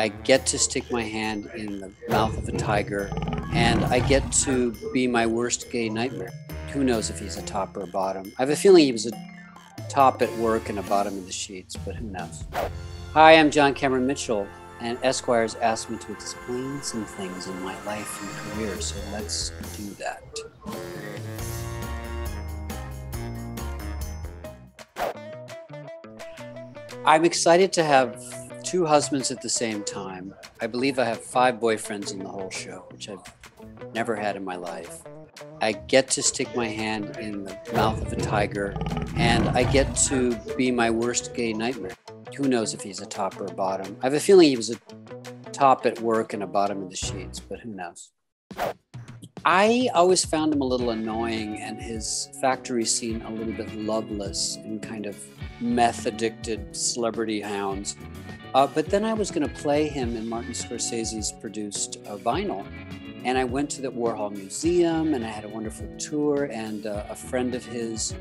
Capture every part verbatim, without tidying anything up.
I get to stick my hand in the mouth of a tiger, and I get to be my worst gay nightmare. Who knows if he's a top or a bottom? I have a feeling he was a top at work and a bottom in the sheets, but who knows? Hi, I'm John Cameron Mitchell, and Esquire's asked me to explain some things in my life and career, so let's do that. I'm excited to have two husbands at the same time. I believe I have five boyfriends in the whole show, which I've never had in my life. I get to stick my hand in the mouth of a tiger, and I get to be my worst gay nightmare. Who knows if he's a top or a bottom? I have a feeling he was a top at work and a bottom in the sheets, but who knows? I always found him a little annoying and his factory scene a little bit loveless and kind of meth-addicted celebrity hounds. Uh, but then I was going to play him in Martin Scorsese's produced uh, Vinyl, and I went to the Warhol Museum, and I had a wonderful tour, and uh, a friend of his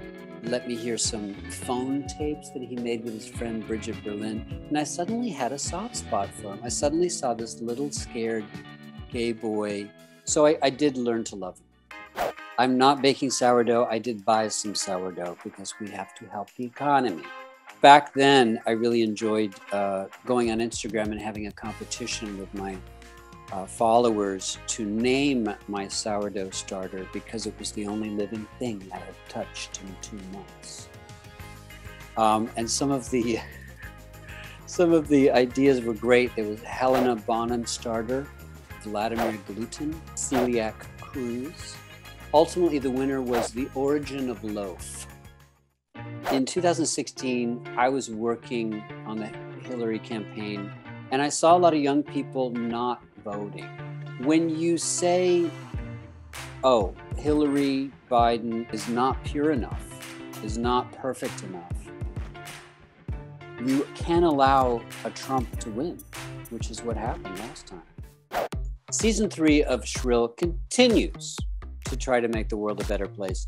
let me hear some phone tapes that he made with his friend Bridget Berlin, and I suddenly had a soft spot for him. I suddenly saw this little scared gay boy, so I, I did learn to love him. I'm not baking sourdough. I did buy some sourdough because we have to help the economy. Back then, I really enjoyed uh, going on Instagram and having a competition with my uh, followers to name my sourdough starter because it was the only living thing I had touched in two months. Um, and some of the some of the ideas were great. There was Helena Bonham starter, Vladimir Gluten, Celiac Cruz. Ultimately, the winner was The Origin of Loaf. In two thousand sixteen, I was working on the Hillary campaign, and I saw a lot of young people not voting. When you say, oh, Hillary Biden is not pure enough, is not perfect enough, you can't allow a Trump to win, which is what happened last time. Season three of Shrill continues to try to make the world a better place.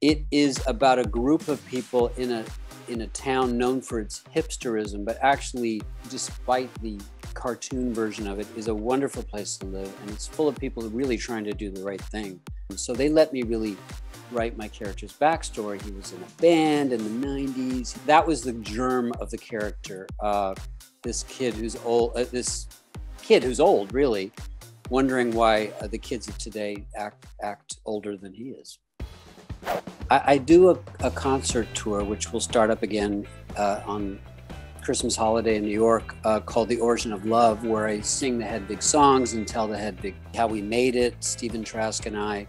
It is about a group of people in a in a town known for its hipsterism, but actually, despite the cartoon version of it, is a wonderful place to live, and it's full of people really trying to do the right thing. So they let me really write my character's backstory. He was in a band in the nineties. That was the germ of the character. Uh, this kid who's old, uh, this kid who's old, really, wondering why uh, the kids of today act act older than he is. I, I do a, a concert tour, which will start up again uh, on Christmas holiday in New York, uh, called The Origin of Love, where I sing the Hedwig songs and tell the Hedwig how we made it, Stephen Trask and I.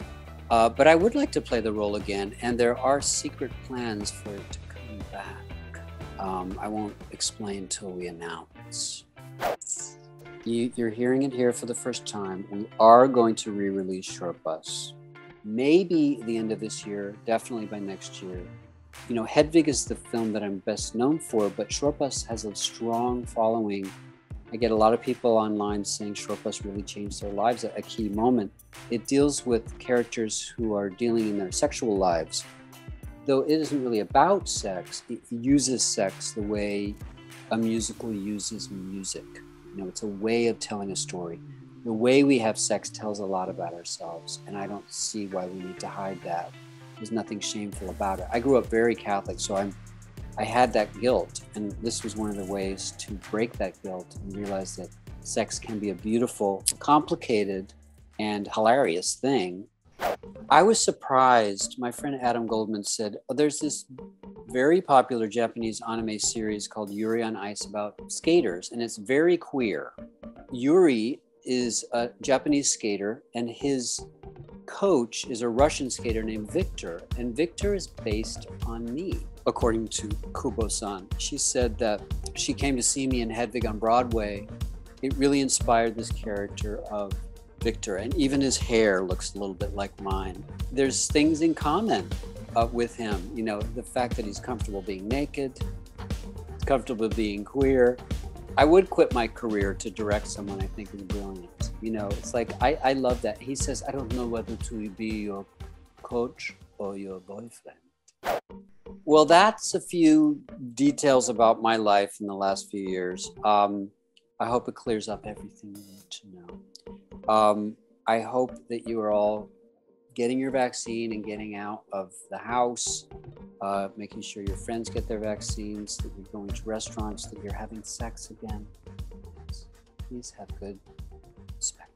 Uh, but I would like to play the role again, and there are secret plans for it to come back. Um, I won't explain till we announce. You, you're hearing it here for the first time. We are going to re-release Shortbus. Maybe the end of this year, definitely by next year. You know, Hedwig is the film that I'm best known for, but Shortbus has a strong following. I get a lot of people online saying Shortbus really changed their lives at a key moment. It deals with characters who are dealing in their sexual lives. Though it isn't really about sex, it uses sex the way a musical uses music. You know, it's a way of telling a story. The way we have sex tells a lot about ourselves, and I don't see why we need to hide that. There's nothing shameful about it. I grew up very Catholic, so I'm, I had that guilt, and this was one of the ways to break that guilt and realize that sex can be a beautiful, complicated, and hilarious thing. I was surprised. My friend Adam Goldman said, oh, there's this very popular Japanese anime series called Yuri on Ice about skaters, and it's very queer. Yuri is a Japanese skater, and his coach is a Russian skater named Victor, and Victor is based on me. According to Kubo-san, she said that she came to see me in Hedwig on Broadway. It really inspired this character of Victor, and even his hair looks a little bit like mine. There's things in common uh, with him, you know, the fact that he's comfortable being naked, comfortable being queer. I would quit my career to direct someone I think is brilliant. You know, it's like, I, I love that. He says, I don't know whether to be your coach or your boyfriend. Well, that's a few details about my life in the last few years. Um, I hope it clears up everything you need to know. Um, I hope that you are all getting your vaccine and getting out of the house, uh, making sure your friends get their vaccines, that you're going to restaurants, that you're having sex again. Please have good sex.